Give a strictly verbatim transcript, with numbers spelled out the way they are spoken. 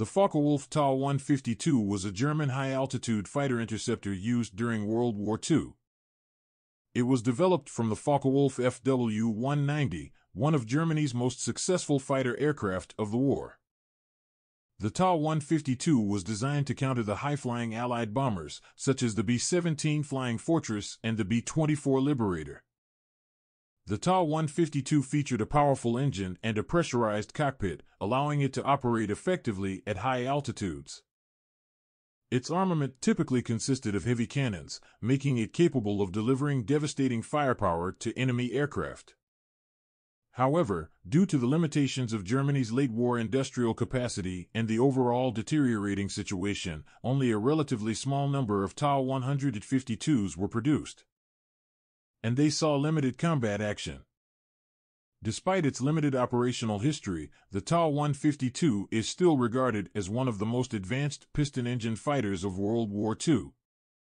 The Focke-Wulf Ta one fifty-two was a German high-altitude fighter interceptor used during World War Two. It was developed from the Focke-Wulf F W one ninety, one of Germany's most successful fighter aircraft of the war. The Ta one fifty-two was designed to counter the high-flying Allied bombers, such as the B seventeen Flying Fortress and the B twenty-four Liberator. The Ta one fifty-two featured a powerful engine and a pressurized cockpit, allowing it to operate effectively at high altitudes. Its armament typically consisted of heavy cannons, making it capable of delivering devastating firepower to enemy aircraft. However, due to the limitations of Germany's late-war industrial capacity and the overall deteriorating situation, only a relatively small number of Ta one fifty-twos were produced, and they saw limited combat action. Despite its limited operational history, the Ta one fifty-two is still regarded as one of the most advanced piston-engine fighters of World War Two.